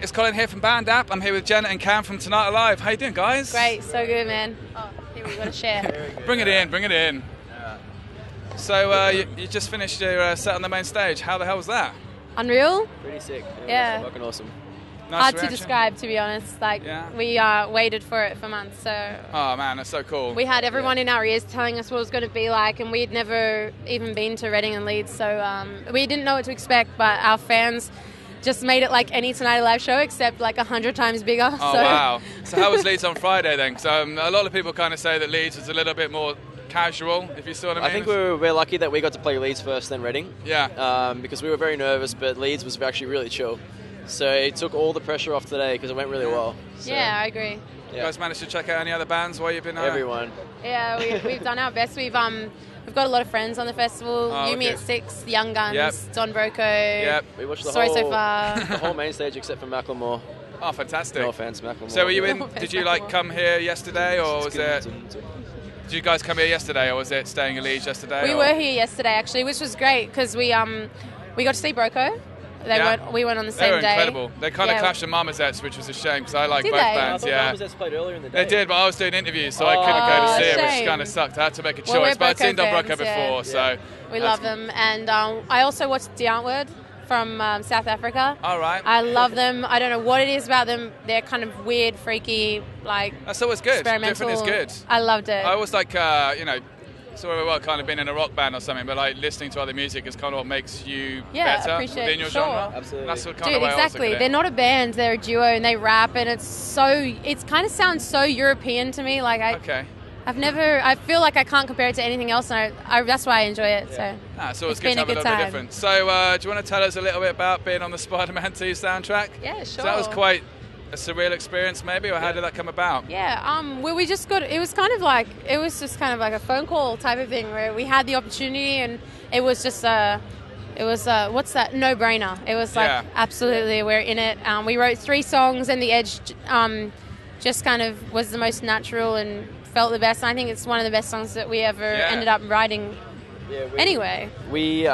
it's Colin here from Band App. I'm here with Jenna and Cam from Tonight Alive. How you doing, guys? Great, so good, man. Oh, here we got a share. Bring it in. Yeah. So you just finished your set on the main stage. How the hell was that? Unreal. Pretty sick. Yeah. Fucking awesome. Nice Hard reaction. To describe, to be honest. Like we waited for it for months. So oh man, that's so cool. We had everyone in our ears telling us what it was going to be like, and we'd never even been to Reading and Leeds, so we didn't know what to expect. But our fans just made it like any Tonight Alive show, except like 100 times bigger. Oh so. Wow! So how was Leeds on Friday then? Because a lot of people kind of say that Leeds is a little bit more casual, if you saw what I mean. I think we were lucky that we got to play Leeds first, then Reading. Yeah. Because we were very nervous, but Leeds was actually really chill. So it took all the pressure off today because it went really well. So. Yeah, I agree. You guys managed to check out any other bands while you've been out? Everyone. Yeah, we've done our best. We've got a lot of friends on the festival. Oh, You Me At Six, Young Guns, Don Broco. Yep. We watched the whole, so far. The whole main stage except for Macklemore. Oh, fantastic. No offense, Macklemore. So were you in? Did you like come here yesterday, or was it? Did you guys come here yesterday, or was it staying in Leeds yesterday? We were here yesterday actually, which was great because we got to see Broco. We went on the same day. Incredible. They kind of clashed the Marmozets, which was a shame because I like both bands. I thought Marmozets played earlier in the day. They did, but I was doing interviews, so I couldn't go to see it, which kind of sucked. I had to make a choice, but I'd seen Don Broco before, so we love them. And I also watched Die Antwoord from South Africa. All right. I love them. I don't know what it is about them. They're kind of weird, freaky, like that's always good. Experimental. Different is good. I loved it. I always like so we were kind of been in a rock band or something, but like listening to other music is kind of what makes you better within your genre. Absolutely. That's what kind of way exactly. They're not a band; they're a duo, and they rap, and it kind of sounds so European to me. Like I feel like I can't compare it to anything else, and that's why I enjoy it. Yeah. So so it's good to have a little bit different. So do you want to tell us a little bit about being on the Spider-Man 2 soundtrack? Yeah, sure. So that was quite a surreal experience, maybe, or how did that come about? Yeah, we just got, it was just kind of like a phone call type of thing where we had the opportunity, and it was just no-brainer. It was like, absolutely, we're in it. We wrote 3 songs, and The Edge just kind of was the most natural and felt the best. And I think it's one of the best songs that we ever ended up writing. Yeah, I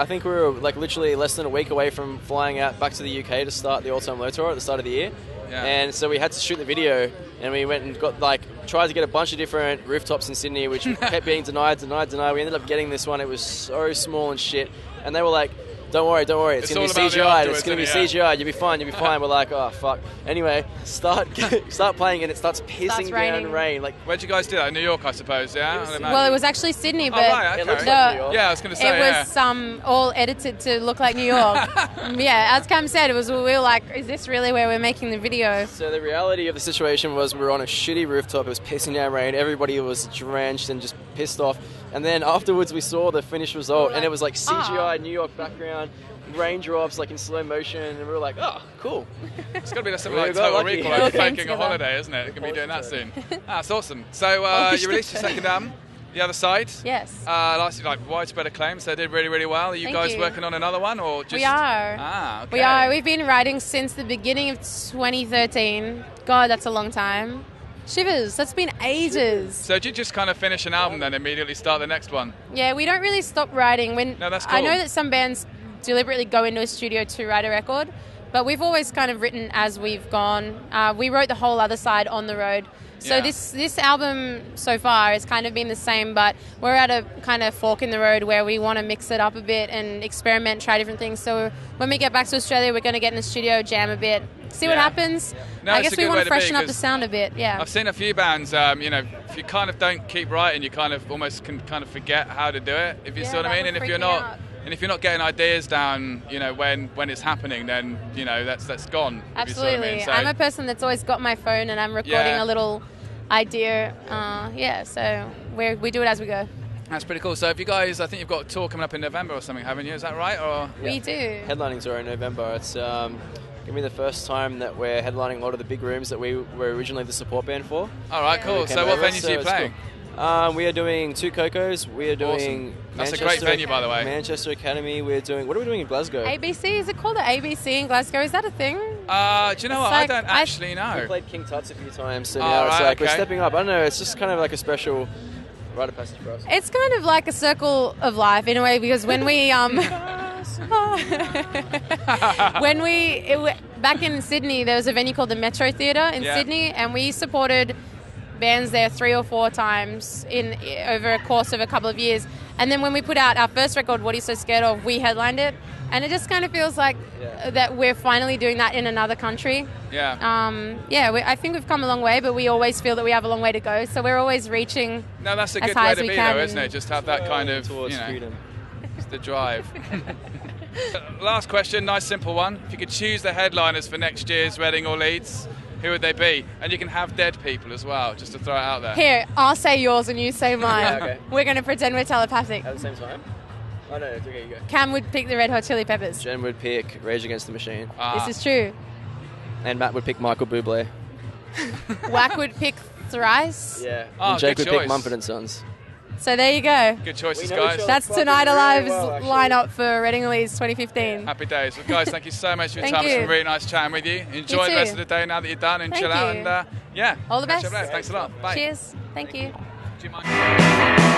think we were like literally less than a week away from flying out back to the UK to start the All Time Low tour at the start of the year. Yeah. And so we had to shoot the video, and we went and got tried to get a bunch of different rooftops in Sydney, which kept being denied. We ended up getting this one. It was so small and shit, and they were like, Don't worry, it's going to be CGI. It's going to be CGI. You'll be fine. We're like, oh, fuck. Anyway, start playing, and it starts pissing down rain. Like, where'd you guys do that? In New York, I suppose, Well, it was actually Sydney, but it looked like New York. Yeah, I was going to say, it was all edited to look like New York. As Cam said, we were like, is this really where we're making the video? So the reality of the situation was we were on a shitty rooftop. It was pissing down rain. Everybody was drenched and just pissed off. And then afterwards we saw the finished result, and it was like CGI New York background, raindrops like in slow motion, and we were like, oh, cool. It's going to be something like Total Recall, like faking a holiday, isn't it? We're going to be doing that soon. That's awesome. So you released your second album, The Other Side. Yes. Like widespread acclaim, so they did really, really well. Are you guys working on another one? Or just... We are. Okay. We are. We've been writing since the beginning of 2013. God, that's a long time. Shivers, that's been ages. So did you just kind of finish an album then immediately start the next one? Yeah, we don't really stop writing. No, that's cool. I know that some bands deliberately go into a studio to write a record, but we've always kind of written as we've gone. We wrote the whole Other Side on the road. So this album so far has kind of been the same, but we're at a kind of fork in the road where we want to mix it up a bit and experiment, try different things. So when we get back to Australia, we're going to get in the studio, jam a bit, see what happens. Yeah. No, I guess we want to freshen up the sound a bit. Yeah, I've seen a few bands. If you kind of don't keep writing, you kind of almost can kind of forget how to do it. If you see what I mean, and if you're not. And if you're not getting ideas down, when it's happening, then, that's gone. Absolutely. If you see what I mean. So, I'm a person that's always got my phone and I'm recording a little idea. So we do it as we go. That's pretty cool. So if you guys, I think you've got a tour coming up in November or something, haven't you? Is that right? Or we do. Headlining tour in November. It's going to be the first time that we're headlining a lot of the big rooms that we were originally the support band for. All right, cool. So what venues are you playing? Cool. We are doing Two Cocos. We are doing awesome. That's a great venue, by the way. Manchester Academy. What are we doing in Glasgow? ABC. Is it called the ABC in Glasgow? Is that a thing? Do you know what? I don't actually know. We played King Tuts a few times. So we're stepping up. I don't know. It's just kind of like a special rite of passage for us. It's kind of like a circle of life in a way because when we back in Sydney, there was a venue called the Metro Theatre in Sydney, and we supported bands there 3 or 4 times in over a course of a couple of years. And then when we put out our first record, What Are You So Scared Of, we headlined it. And it just kind of feels like that we're finally doing that in another country. Yeah. I think we've come a long way, but we always feel that we have a long way to go. So we're always reaching. No, that's a good way to be, though, isn't it? Just have that kind of, towards freedom. It's the drive. Last question, nice simple one. If you could choose the headliners for next year's Reading or Leeds, who would they be? And you can have dead people as well, just to throw it out there. Here, I'll say yours and you say mine. Okay. We're going to pretend we're telepathic. At the same time? Oh, no, it's okay, you go. Cam would pick the Red Hot Chili Peppers. Jen would pick Rage Against the Machine. This is true. And Matt would pick Michael Bublé. Wack would pick Thrice. Yeah. And Jake would pick Mumford and Sons. So there you go. Good choices, guys. That's Tonight Alive's lineup for Reading and Leeds 2015. Yeah. Happy days. Well, guys, thank you so much for your time. It's been really nice chatting with you. Enjoy the rest of the day now that you're done, and chill out. And all the best. Thanks a lot. Bye. Cheers. Thank you. Do you mind?